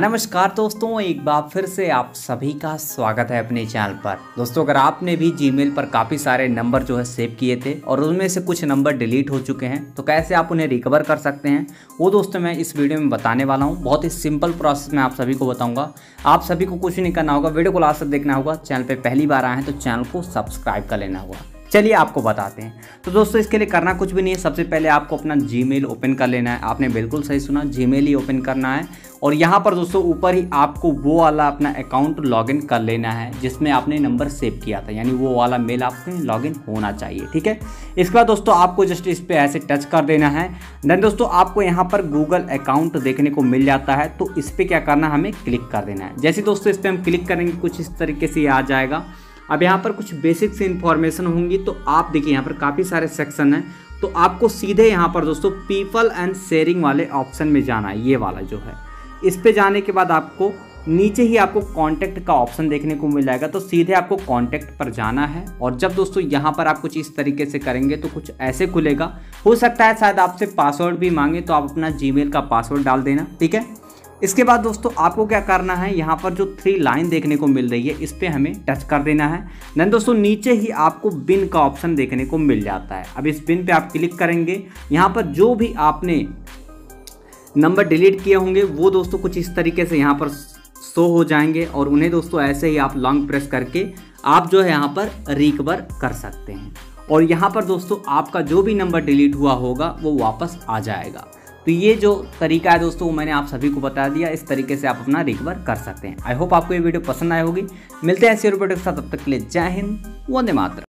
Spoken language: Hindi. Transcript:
नमस्कार दोस्तों, एक बार फिर से आप सभी का स्वागत है अपने चैनल पर। दोस्तों, अगर आपने भी जीमेल पर काफी सारे नंबर जो है सेव किए थे और उनमें से कुछ नंबर डिलीट हो चुके हैं तो कैसे आप उन्हें रिकवर कर सकते हैं, वो दोस्तों मैं इस वीडियो में बताने वाला हूं। बहुत ही सिंपल प्रोसेस मैं आप सभी को बताऊंगा। आप सभी को कुछ नहीं करना होगा, वीडियो को लास्ट तक देखना होगा। चैनल पर पहली बार आए हैं तो चैनल को सब्सक्राइब कर लेना होगा। चलिए आपको बताते हैं। तो दोस्तों, इसके लिए करना कुछ भी नहीं है। सबसे पहले आपको अपना जीमेल ओपन कर लेना है। आपने बिल्कुल सही सुना, जीमेल ही ओपन करना है। और यहाँ पर दोस्तों ऊपर ही आपको वो वाला अपना अकाउंट लॉगिन कर लेना है जिसमें आपने नंबर सेव किया था, यानी वो वाला मेल आपके लॉगिन होना चाहिए। ठीक है, इसके बाद दोस्तों आपको जस्ट इस पर ऐसे टच कर देना है। देन दोस्तों आपको यहाँ पर गूगल अकाउंट देखने को मिल जाता है, तो इस पर क्या करना, हमें क्लिक कर देना है। जैसे दोस्तों इस पर हम क्लिक करेंगे कुछ इस तरीके से आ जाएगा। अब यहाँ पर कुछ बेसिक सी इन्फॉर्मेशन होंगी, तो आप देखिए यहाँ पर काफ़ी सारे सेक्शन हैं, तो आपको सीधे यहाँ पर दोस्तों पीपल एंड शेयरिंग वाले ऑप्शन में जाना है। ये वाला जो है, इस पे जाने के बाद आपको नीचे ही आपको कॉन्टैक्ट का ऑप्शन देखने को मिल जाएगा, तो सीधे आपको कॉन्टैक्ट पर जाना है। और जब दोस्तों यहाँ पर आप कुछ इस तरीके से करेंगे तो कुछ ऐसे खुलेगा। हो सकता है शायद आपसे पासवर्ड भी मांगे, तो आप अपना जीमेल का पासवर्ड डाल देना। ठीक है, इसके बाद दोस्तों आपको क्या करना है, यहाँ पर जो 3 लाइन देखने को मिल रही है इस पर हमें टच कर देना है। देन दोस्तों नीचे ही आपको बिन का ऑप्शन देखने को मिल जाता है। अब इस बिन पे आप क्लिक करेंगे। यहाँ पर जो भी आपने नंबर डिलीट किए होंगे वो दोस्तों कुछ इस तरीके से यहाँ पर शो हो जाएंगे और उन्हें दोस्तों ऐसे ही आप लॉन्ग प्रेस करके आप जो है यहाँ पर रिकवर कर सकते हैं। और यहाँ पर दोस्तों आपका जो भी नंबर डिलीट हुआ होगा वो वापस आ जाएगा। तो ये जो तरीका है दोस्तों वो मैंने आप सभी को बता दिया। इस तरीके से आप अपना रिकवर कर सकते हैं। आई होप आपको ये वीडियो पसंद आई होगी। मिलते हैं ऐसे वीडियो के साथ, तब तक के लिए जय हिंद, वंदे मातरम।